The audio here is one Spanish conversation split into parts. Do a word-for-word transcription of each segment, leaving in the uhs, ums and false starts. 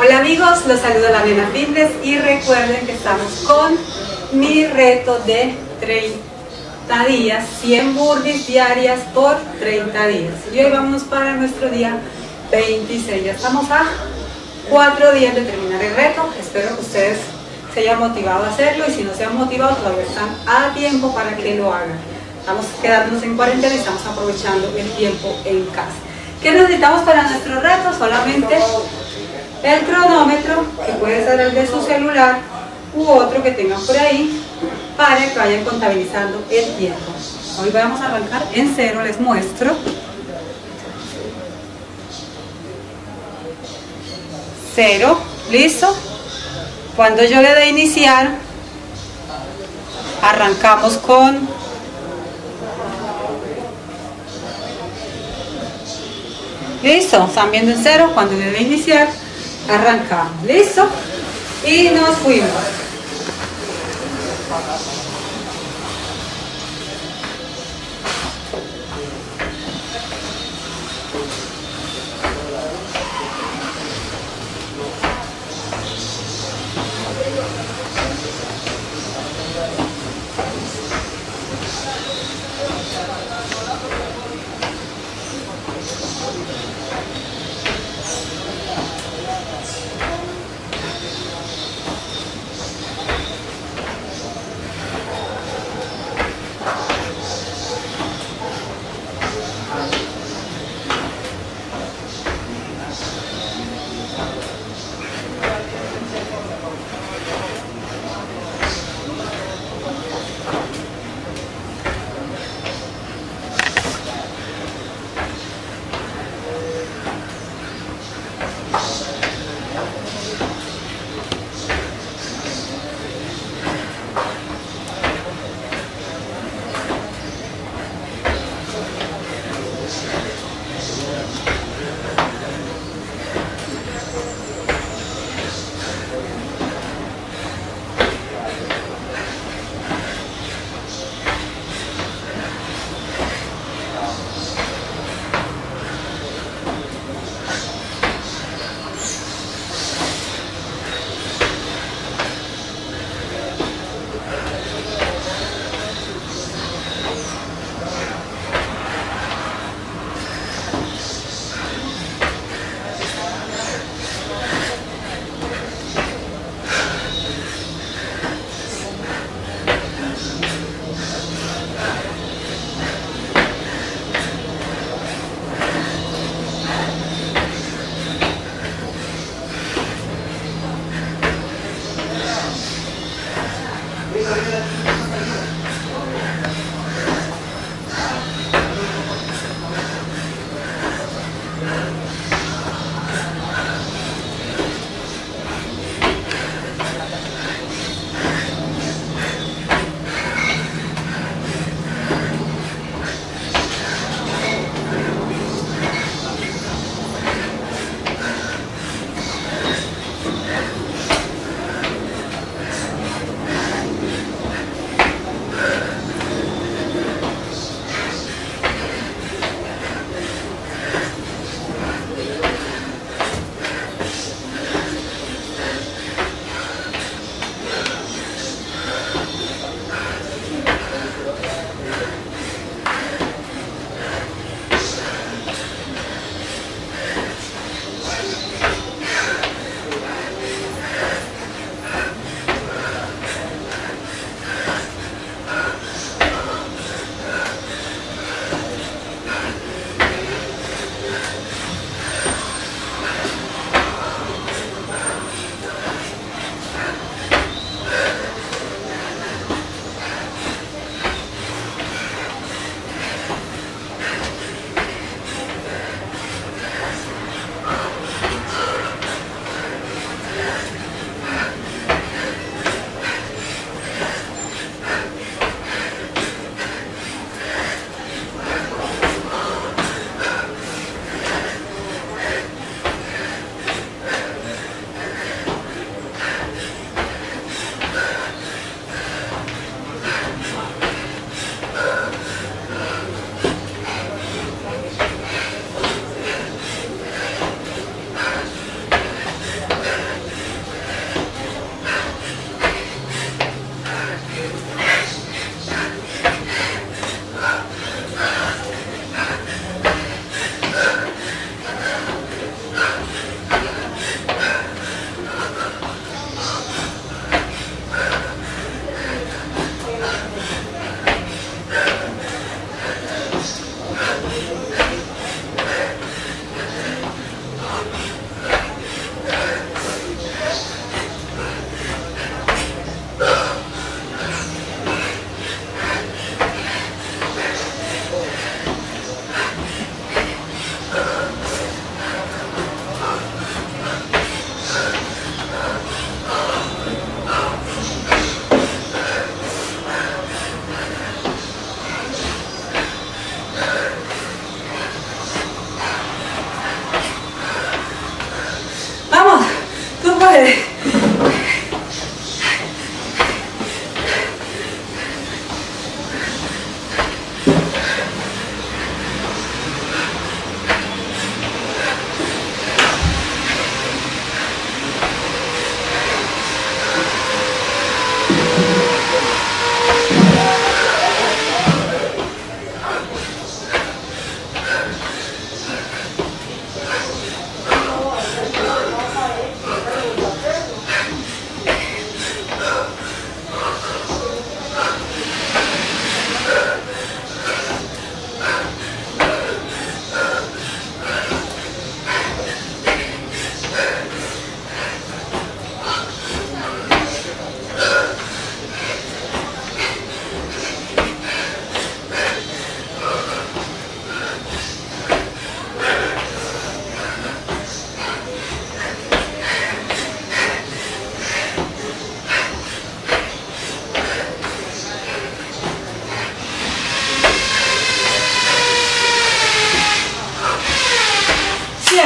Hola amigos, los saludo a la Nena Fitness y recuerden que estamos con mi reto de treinta días, cien burpees diarias por treinta días. Y hoy vamos para nuestro día veintiséis, ya estamos a cuatro días de terminar el reto. Espero que ustedes se hayan motivado a hacerlo y si no se han motivado todavía están a tiempo para que lo hagan. Estamos quedándonos en cuarentena y estamos aprovechando el tiempo en casa. ¿Qué necesitamos para nuestro reto? Solamente el cronómetro, que puede ser el de su celular u otro que tengan por ahí, para que vayan contabilizando el tiempo. Hoy vamos a arrancar en cero, les muestro. Cero, listo. Cuando yo le dé iniciar, arrancamos con listo, están viendo en cero, cuando le dé iniciar arrancamos, listo, y nos fuimos.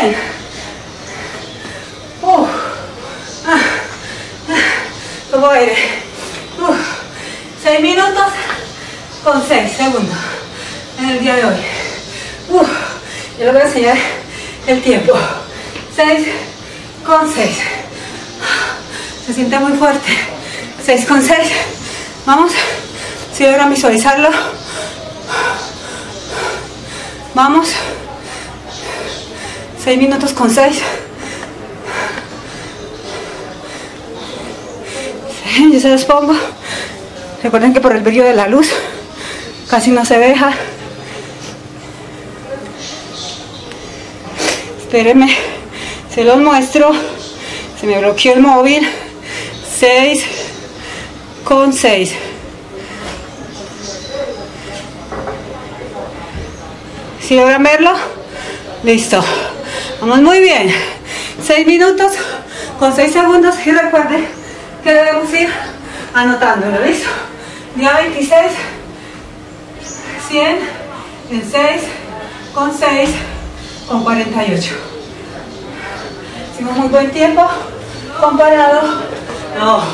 Bien. Uh, ah, ah, tomo aire. Uh, seis minutos con seis segundos en el día de hoy. Uh, yo les voy a enseñar el tiempo. seis con seis. Se siente muy fuerte. seis con seis. Vamos. Si logran visualizarlo. Vamos. seis minutos con seis. Yo se los pongo. Recuerden que por el brillo de la luz casi no se deja. Espérenme, se los muestro. Se me bloqueó el móvil. seis con seis. ¿Sí logran verlo? Listo. Vamos muy bien. seis minutos con seis segundos. Y recuerden que debemos ir anotándolo. ¿Listo? Día veintiséis. cien. En seis con seis. Con cuarenta y ocho. Hicimos muy buen tiempo comparado. No.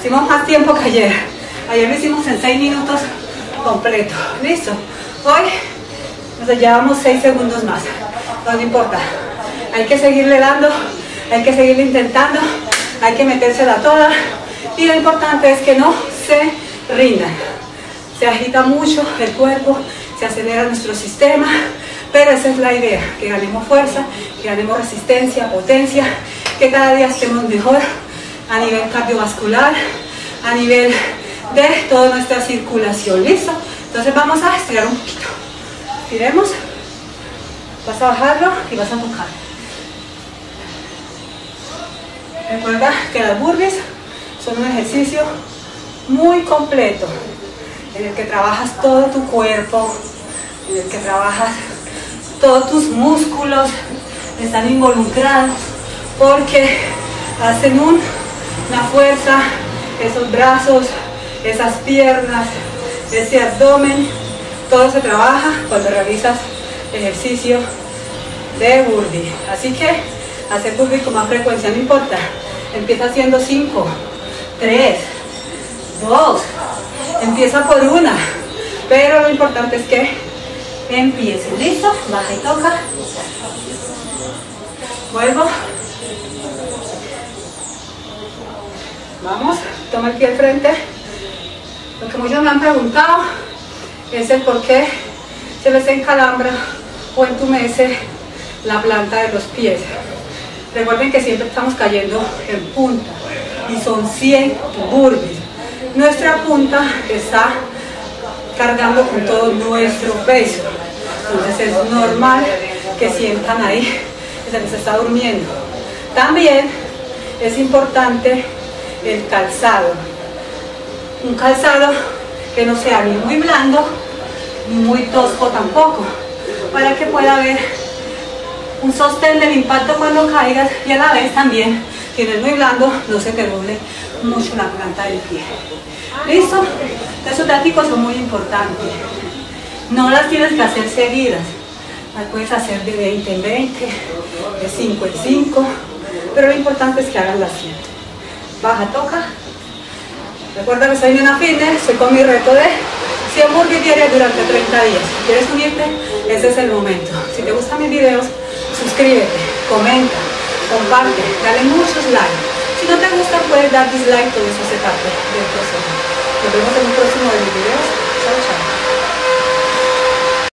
Hicimos más tiempo que ayer. Ayer lo hicimos en seis minutos completo. ¿Listo? Hoy nos llevamos seis segundos más. No importa. Hay que seguirle dando. Hay que seguirle intentando. Hay que metérsela toda. Y lo importante es que no se rindan. Se agita mucho el cuerpo. Se acelera nuestro sistema. Pero esa es la idea, que ganemos fuerza, que ganemos resistencia, potencia, que cada día estemos mejor a nivel cardiovascular, a nivel de toda nuestra circulación. ¿Listo? Entonces vamos a estirar un poquito. Estiremos, vas a bajarlo y vas a tocar. Recuerda que las burpees son un ejercicio muy completo, en el que trabajas todo tu cuerpo, en el que trabajas todos tus músculos, están involucrados porque hacen un, una fuerza, esos brazos, esas piernas, ese abdomen, todo se trabaja cuando realizas ejercicio de burpee. Así que hacer burpee con más frecuencia, no importa, empieza haciendo cinco, tres, dos, empieza por una, pero lo importante es que empiecen. Listo, baja y toca, vuelvo, vamos, toma el pie al frente. Lo que muchos me han preguntado es el por qué se les encalambra o entumece la planta de los pies. Recuerden que siempre estamos cayendo en punta y son cien burpees. Nuestra punta está cargando con todo nuestro peso, entonces es normal que sientan ahí que se les está durmiendo. También es importante el calzado, un calzado que no sea ni muy blando ni muy tosco tampoco, para que pueda haber un sostén del impacto cuando caigas y a la vez también, si no es muy blando, no se te doble mucho la planta del pie. ¿Listo? Esos tácticos son muy importantes. No las tienes que hacer seguidas. Las puedes hacer de veinte en veinte, de cinco en cinco, pero lo importante es que hagas las cien. Baja, toca. Recuerda que soy Nena Fitness, soy con mi reto de cien burpees diarias durante treinta días. Si quieres unirte, ese es el momento. Si te gustan mis videos, suscríbete, comenta, comparte, dale muchos likes. Si no te gusta, puedes dar dislike, todo eso se parte del proceso. Nos vemos en un próximo de los videos.